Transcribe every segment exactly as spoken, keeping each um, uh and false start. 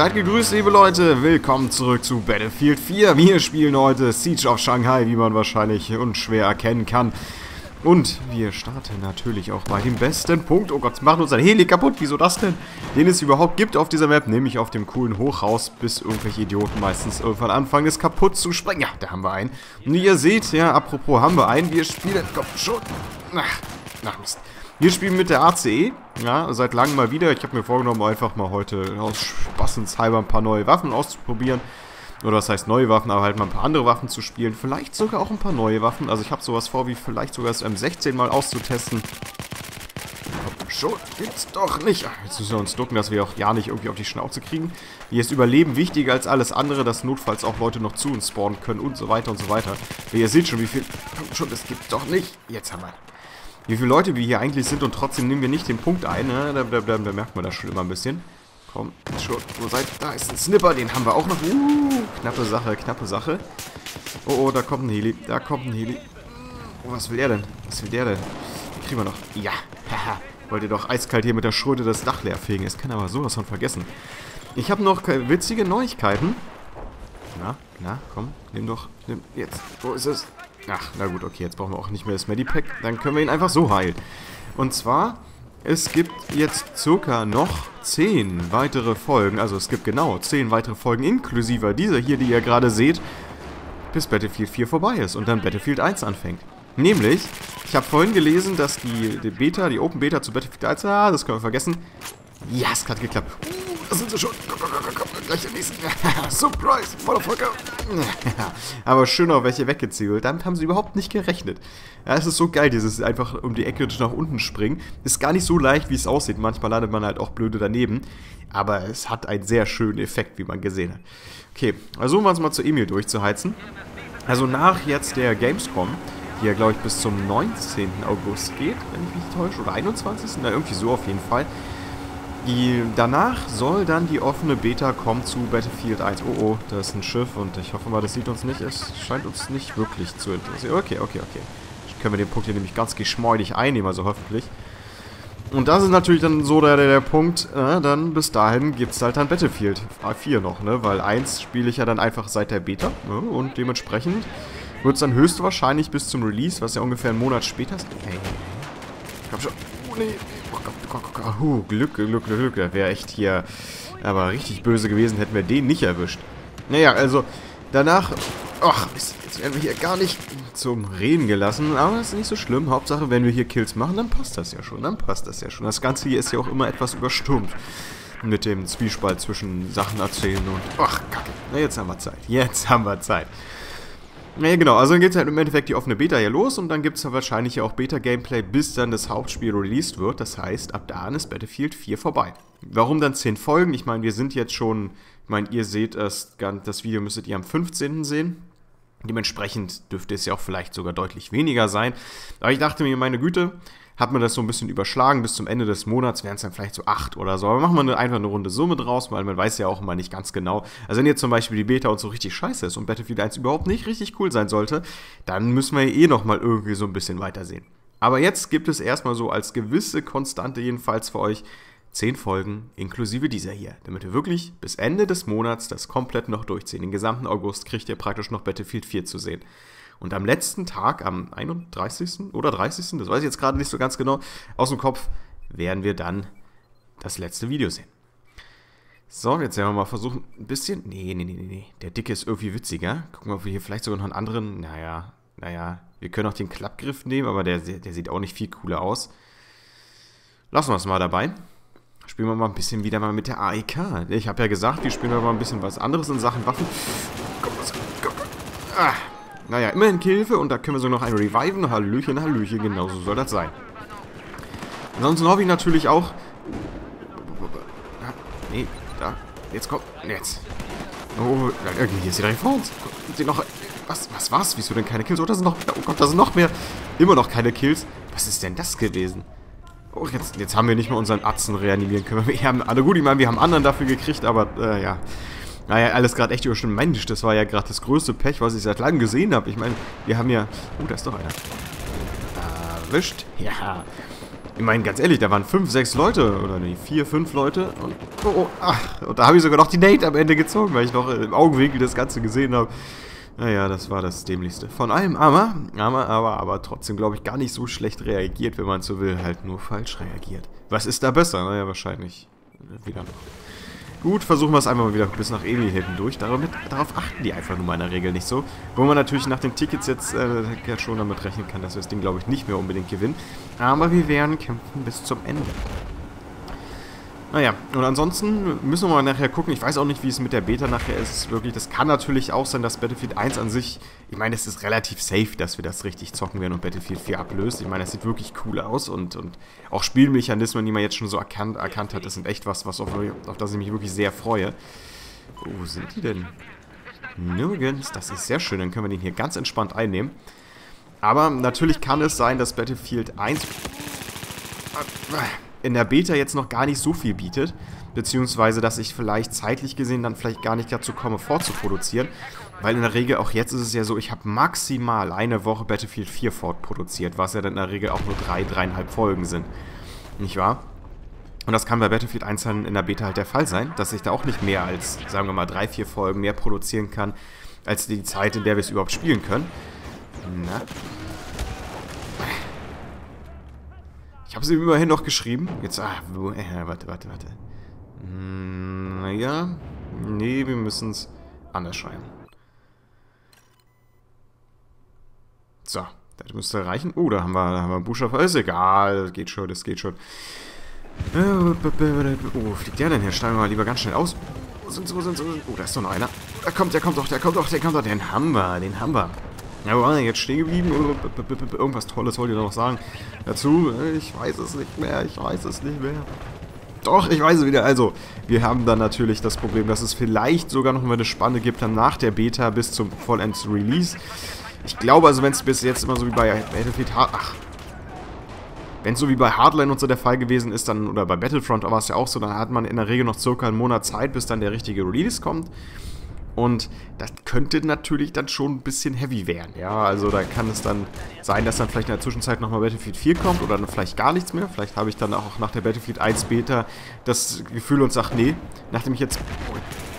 Seid gegrüßt, liebe Leute, willkommen zurück zu Battlefield vier. Wir spielen heute Siege of Shanghai, wie man wahrscheinlich unschwer erkennen kann. Und wir starten natürlich auch bei dem besten Punkt. Oh Gott, machen uns ein Heli kaputt, wieso das denn? Den es überhaupt gibt auf dieser Map, nämlich auf dem coolen Hochhaus, bis irgendwelche Idioten meistens irgendwann anfangen, es kaputt zu sprengen. Ja, da haben wir einen. Und ihr seht, ja, apropos haben wir einen, wir spielen, komm schon, ach, ach Mist. Wir spielen mit der A C E, ja, seit langem mal wieder. Ich habe mir vorgenommen, einfach mal heute aus Spaß und Cyber ein paar neue Waffen auszuprobieren. Oder das heißt neue Waffen, aber halt mal ein paar andere Waffen zu spielen. Vielleicht sogar auch ein paar neue Waffen. Also ich habe sowas vor, wie vielleicht sogar das M sechzehn mal auszutesten. Schon gibt's doch nicht. Ach, jetzt müssen wir uns ducken, dass wir auch ja nicht irgendwie auf die Schnauze kriegen. Hier ist Überleben wichtiger als alles andere, dass notfalls auch Leute noch zu uns spawnen können und so weiter und so weiter. Ihr seht schon, wie viel... Schon, das gibt's doch nicht. Jetzt haben wir... Wie viele Leute wir hier eigentlich sind und trotzdem nehmen wir nicht den Punkt ein, ne? da, da, da, da merkt man das schon immer ein bisschen. Komm, schon, wo seid ihr? Da ist ein Snipper, den haben wir auch noch. Uh, knappe Sache, knappe Sache. Oh, oh, da kommt ein Heli, da kommt ein Heli. Oh, was will der denn? Was will der denn? Den kriegen wir noch. Ja, haha, wollt ihr doch eiskalt hier mit der Schröte das Dach leer fegen. Es kann aber sowas von vergessen. Ich habe noch witzige Neuigkeiten. Na, na, komm, nimm doch, nimm, jetzt, wo ist es? Ach, na gut, okay, jetzt brauchen wir auch nicht mehr das Medipack. Dann können wir ihn einfach so heilen. Und zwar, es gibt jetzt circa noch zehn weitere Folgen. Also es gibt genau zehn weitere Folgen, inklusive dieser hier, die ihr gerade seht, bis Battlefield vier vorbei ist und dann Battlefield eins anfängt. Nämlich, ich habe vorhin gelesen, dass die, die Beta, die Open Beta zu Battlefield eins, ah, das können wir vergessen. Ja, es hat geklappt. Uh, das sind sie schon. Komm, komm, komm, komm, gleich den nächsten. Surprise, Motherfucker. Aber schön auch welche weggezählt. Damit haben sie überhaupt nicht gerechnet. Ja, es ist so geil, dieses einfach um die Ecke nach unten springen. Ist gar nicht so leicht, wie es aussieht. Manchmal landet man halt auch blöde daneben. Aber es hat einen sehr schönen Effekt, wie man gesehen hat. Okay, versuchen wir uns mal zu Emil durchzuheizen. Also nach jetzt der Gamescom, die ja, glaube ich, bis zum neunzehnten August geht, wenn ich mich nicht täusche. Oder einundzwanzigsten Na, irgendwie so auf jeden Fall. Die, danach soll dann die offene Beta kommen zu Battlefield eins. Oh, oh, da ist ein Schiff und ich hoffe mal, das sieht uns nicht. Es scheint uns nicht wirklich zu interessieren. Okay, okay, okay. Können wir den Punkt hier nämlich ganz geschmeidig einnehmen, also hoffentlich. Und das ist natürlich dann so der, der, der Punkt, äh, dann bis dahin gibt es halt dann Battlefield vier noch, ne? Weil eins spiele ich ja dann einfach seit der Beta, ne? Und dementsprechend wird es dann höchstwahrscheinlich bis zum Release, was ja ungefähr einen Monat später ist. Hey, ich glaube schon... Oh, nee. Oh Gott, Gott, Gott, Gott. Oh, Glück, Glück, Glück, Glück. Das wäre echt hier aber richtig böse gewesen, hätten wir den nicht erwischt. Naja, also danach... Ach, jetzt werden wir hier gar nicht zum Reden gelassen. Aber das ist nicht so schlimm. Hauptsache, wenn wir hier Kills machen, dann passt das ja schon. Dann passt das ja schon. Das Ganze hier ist ja auch immer etwas überstürmt. Mit dem Zwiespalt zwischen Sachen erzählen und... Ach, Kacke. Na, jetzt haben wir Zeit. Jetzt haben wir Zeit. Naja, genau, also dann geht es halt im Endeffekt die offene Beta hier los und dann gibt es ja wahrscheinlich ja auch Beta-Gameplay, bis dann das Hauptspiel released wird. Das heißt, ab da ist Battlefield vier vorbei. Warum dann zehn Folgen? Ich meine, wir sind jetzt schon, ich meine, ihr seht das, das Video müsstet ihr am fünfzehnten sehen. Dementsprechend dürfte es ja auch vielleicht sogar deutlich weniger sein. Aber ich dachte mir, meine Güte, hat man das so ein bisschen überschlagen, bis zum Ende des Monats wären es dann vielleicht so acht oder so. Aber machen wir einfach eine runde Summe draus, weil man weiß ja auch immer nicht ganz genau. Also wenn jetzt zum Beispiel die Beta und so richtig scheiße ist und Battlefield eins überhaupt nicht richtig cool sein sollte, dann müssen wir eh nochmal irgendwie so ein bisschen weitersehen. Aber jetzt gibt es erstmal so als gewisse Konstante jedenfalls für euch zehn Folgen inklusive dieser hier, damit wir wirklich bis Ende des Monats das komplett noch durchziehen. Den gesamten August kriegt ihr praktisch noch Battlefield vier zu sehen. Und am letzten Tag, am einunddreißigsten oder dreißigsten, das weiß ich jetzt gerade nicht so ganz genau, aus dem Kopf, werden wir dann das letzte Video sehen. So, jetzt werden wir mal versuchen, ein bisschen... Nee, nee, nee, nee, der Dicke ist irgendwie witziger. Gucken wir, ob wir hier vielleicht sogar noch einen anderen... Naja, naja, wir können auch den Klappgriff nehmen, aber der, der sieht auch nicht viel cooler aus. Lassen wir es mal dabei. Spielen wir mal ein bisschen wieder mal mit der A E K. Ich habe ja gesagt, wir spielen mal ein bisschen was anderes in Sachen Waffen. Komm, was, komm, komm. Ah. Naja, immerhin Hilfe und da können wir so noch einen reviven. Hallöchen, Hallöchen, genau so soll das sein. Ansonsten hoffe ich natürlich auch... Nee, da, jetzt kommt, jetzt. Oh, hier ist sie direkt vor uns. Noch, was, was war's? Wieso denn keine Kills? Oh, da sind noch, oh Gott, da sind noch mehr. Immer noch keine Kills. Was ist denn das gewesen? Oh, jetzt, jetzt haben wir nicht mal unseren Atzen reanimieren können. Wir haben, also gut, ich meine, wir haben anderen dafür gekriegt, aber, äh, ja... Naja, alles gerade echt überstimmt. Mensch, das war ja gerade das größte Pech, was ich seit langem gesehen habe. Ich meine, wir haben ja... Oh, da ist doch einer. Erwischt. Ja. Ich meine, ganz ehrlich, da waren fünf, sechs Leute, oder nee, vier, fünf Leute. Und, oh, oh, ach, und da habe ich sogar noch die Nate am Ende gezogen, weil ich noch im Augenwinkel das Ganze gesehen habe. Naja, das war das Dämlichste von allem, aber, aber, aber, aber trotzdem, glaube ich, gar nicht so schlecht reagiert, wenn man so will, halt nur falsch reagiert. Was ist da besser? Naja, wahrscheinlich wieder noch. Gut, versuchen wir es einfach mal wieder bis nach Eli hinten durch. Damit, darauf achten die einfach nur mal in der Regel nicht so. Wo man natürlich nach den Tickets jetzt äh, schon damit rechnen kann, dass wir das Ding, glaube ich, nicht mehr unbedingt gewinnen. Aber wir werden kämpfen bis zum Ende. Naja, und ansonsten müssen wir mal nachher gucken. Ich weiß auch nicht, wie es mit der Beta nachher ist. Wirklich, das kann natürlich auch sein, dass Battlefield eins an sich... Ich meine, es ist relativ safe, dass wir das richtig zocken werden und Battlefield vier ablöst. Ich meine, das sieht wirklich cool aus und, und auch Spielmechanismen, die man jetzt schon so erkannt, erkannt hat, das sind echt was, was auf, auf das ich mich wirklich sehr freue. Wo sind die denn? Nirgends. Das ist sehr schön. Dann können wir den hier ganz entspannt einnehmen. Aber natürlich kann es sein, dass Battlefield eins... in der Beta jetzt noch gar nicht so viel bietet, beziehungsweise, dass ich vielleicht zeitlich gesehen dann vielleicht gar nicht dazu komme, fortzuproduzieren, weil in der Regel auch jetzt ist es ja so, ich habe maximal eine Woche Battlefield vier fortproduziert, was ja dann in der Regel auch nur drei, dreieinhalb Folgen sind, nicht wahr? Und das kann bei Battlefield eins dann in der Beta halt der Fall sein, dass ich da auch nicht mehr als, sagen wir mal, drei, vier Folgen mehr produzieren kann, als die Zeit, in der wir es überhaupt spielen können. Na... Ich habe sie immerhin noch geschrieben. Jetzt, ah, äh, warte, warte, warte. Hm, naja, nee, wir müssen es anders schreiben. So, das müsste reichen. Oh, da haben wir, da haben wir einen Buchstaben. Ist egal, das geht schon, das geht schon. Oh, fliegt der denn hier? Schneiden wir mal lieber ganz schnell aus. Wo sind sie, wo sind sie? Oh, da ist doch noch einer. Da kommt, der kommt doch, der kommt doch, der kommt doch. Den haben wir, den haben wir. Ja, wo waren wir jetzt stehen geblieben? Irgendwas Tolles wollt ihr noch sagen dazu? Ich weiß es nicht mehr, ich weiß es nicht mehr. Doch, ich weiß es wieder. Also, wir haben dann natürlich das Problem, dass es vielleicht sogar noch mal eine Spanne gibt dann nach der Beta bis zum vollends Release. Ich glaube also, wenn es bis jetzt immer so wie bei Battlefield... Ach. Wenn es so wie bei Hardline und so der Fall gewesen ist, dann oder bei Battlefront war es ja auch so, dann hat man in der Regel noch circa einen Monat Zeit, bis dann der richtige Release kommt. Und das könnte natürlich dann schon ein bisschen heavy werden, ja, also da kann es dann sein, dass dann vielleicht in der Zwischenzeit nochmal Battlefield vier kommt oder dann vielleicht gar nichts mehr. Vielleicht habe ich dann auch nach der Battlefield eins Beta das Gefühl und sage, nee, nachdem ich jetzt...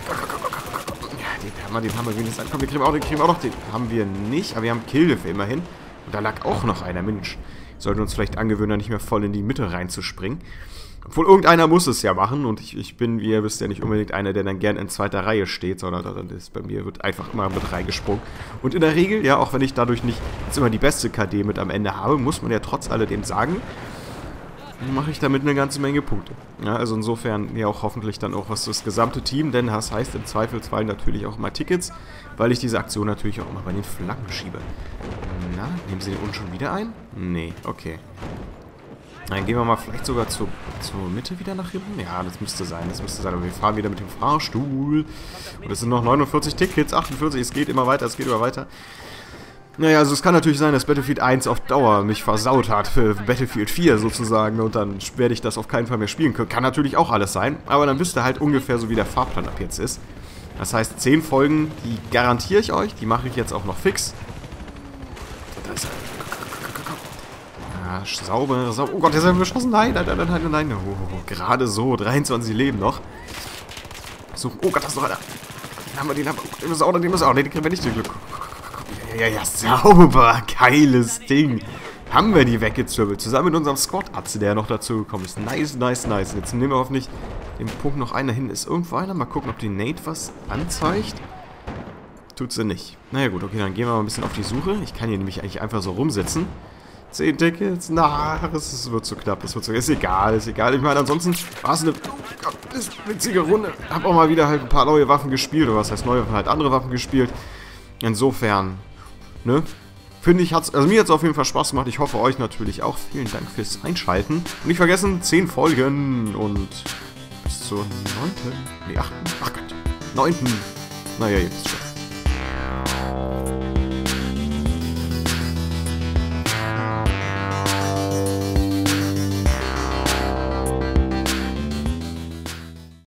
Ja, den haben wir, den haben wir wenigstens an. Komm, den kriegen wir auch, den kriegen wir auch noch, den haben wir nicht, aber wir haben Killhilfe immerhin. Und da lag auch noch einer, Mensch. Sollten uns vielleicht angewöhnen, da nicht mehr voll in die Mitte reinzuspringen. Obwohl, irgendeiner muss es ja machen und ich, ich bin, wie ihr wisst, ja nicht unbedingt einer, der dann gern in zweiter Reihe steht, sondern dann ist, bei mir wird einfach immer mit reingesprungen. Und in der Regel, ja, auch wenn ich dadurch nicht jetzt immer die beste K D mit am Ende habe, muss man ja trotz alledem sagen, mache ich damit eine ganze Menge Punkte. Ja, also insofern ja auch hoffentlich dann auch was das gesamte Team, denn das heißt im Zweifelsfall natürlich auch immer Tickets, weil ich diese Aktion natürlich auch immer bei den Flanken schiebe. Na, nehmen sie den unten schon wieder ein? Nee, okay. Dann gehen wir mal vielleicht sogar zur, zur Mitte wieder nach hinten. Ja, das müsste sein, das müsste sein. Aber wir fahren wieder mit dem Fahrstuhl. Und es sind noch neunundvierzig Tickets, achtundvierzig. Es geht immer weiter, es geht immer weiter. Naja, also es kann natürlich sein, dass Battlefield eins auf Dauer mich versaut hat für Battlefield vier sozusagen. Und dann werde ich das auf keinen Fall mehr spielen können. Kann natürlich auch alles sein. Aber dann wisst ihr halt ungefähr so, wie der Fahrplan ab jetzt ist. Das heißt, zehn Folgen, die garantiere ich euch. Die mache ich jetzt auch noch fix. Da ist er. Ja, sauber, sauber. Oh Gott, der ist ja geschossen. Nein, nein, nein, nein, nein, nein. Oh, oh, oh. Gerade so. dreiundzwanzig Leben noch. So, oh Gott, das ist noch einer. Den haben wir, den haben wir. Den müssen wir auch, den müssen wir auch. Den kriegen wir nicht, den Glück. Ja, ja, ja, sauber. Geiles Ding. Haben wir die weggezirbelt. Zusammen mit unserem Squad-Atze, der noch dazu gekommen ist. Nice, nice, nice. Jetzt nehmen wir hoffentlich den Punkt noch einer hin. Ist irgendwo einer? Mal gucken, ob die Nate was anzeigt. Tut sie nicht. Naja, gut, okay, dann gehen wir mal ein bisschen auf die Suche. Ich kann hier nämlich eigentlich einfach so rumsitzen. zehn Tickets, na, es wird zu knapp, es wird zu... Ist egal, ist egal. Ich meine, ansonsten war es eine witzige Runde. Hab auch mal wieder halt ein paar neue Waffen gespielt, oder was heißt neue Waffen, halt andere Waffen gespielt. Insofern, ne, finde ich, hat's, also mir hat es auf jeden Fall Spaß gemacht. Ich hoffe euch natürlich auch. Vielen Dank fürs Einschalten. Und nicht vergessen, zehn Folgen und bis zur neunten, nee, achten, ach Gott, neunten, naja, jetzt schon.